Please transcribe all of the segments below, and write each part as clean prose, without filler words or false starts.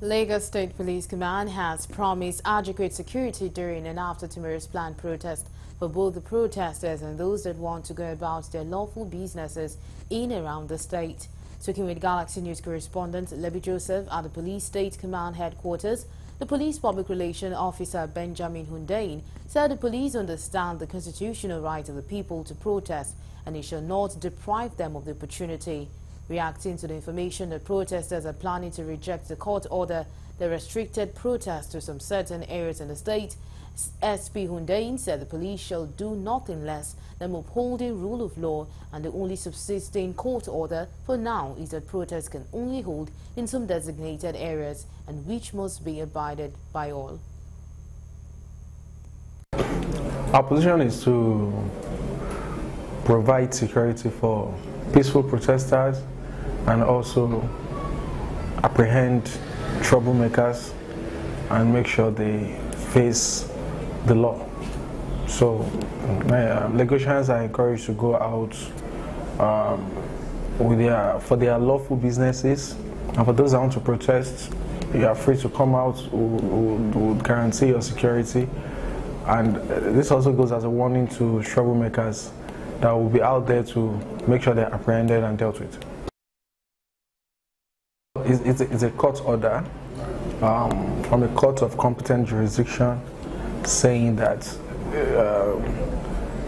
Lagos State Police Command has promised adequate security during and after tomorrow's planned protest for both the protesters and those that want to go about their lawful businesses in and around the state. Talking with Galaxy News correspondent Libby Joseph at the Police State Command headquarters, the police public relations officer Benjamin Hundeyin said the police understand the constitutional right of the people to protest and it shall not deprive them of the opportunity. Reacting to the information that protesters are planning to reject the court order that restricted protests to some certain areas in the state, S.P. Hundane said the police shall do nothing less than upholding rule of law, and the only subsisting court order for now is that protests can only hold in some designated areas and which must be abided by all. Our position is to provide security for peaceful protesters and also apprehend troublemakers and make sure they face the law. So Lagosians are encouraged to go out for their lawful businesses, and for those that want to protest, you are free to come out. We'll guarantee your security. And this also goes as a warning to troublemakers that will be out there to make sure they're apprehended and dealt with. It's a court order from a court of competent jurisdiction saying that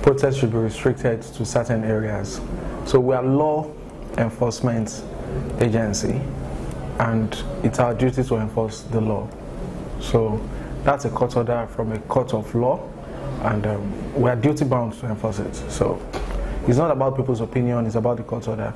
protests should be restricted to certain areas. So we are law enforcement agency and it's our duty to enforce the law. So that's a court order from a court of law, and we are duty bound to enforce it. So it's not about people's opinion, it's about the court order.